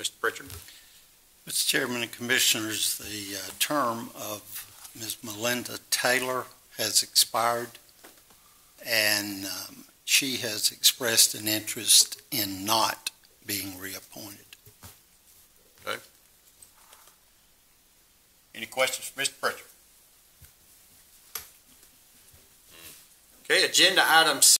Mr. Pritchard. Mr. Chairman and Commissioners, the term of Ms. Melinda Taylor has expired, and she has expressed an interest in not being reappointed. Okay. Any questions for Mr. Pritchard? Okay, agenda item 6.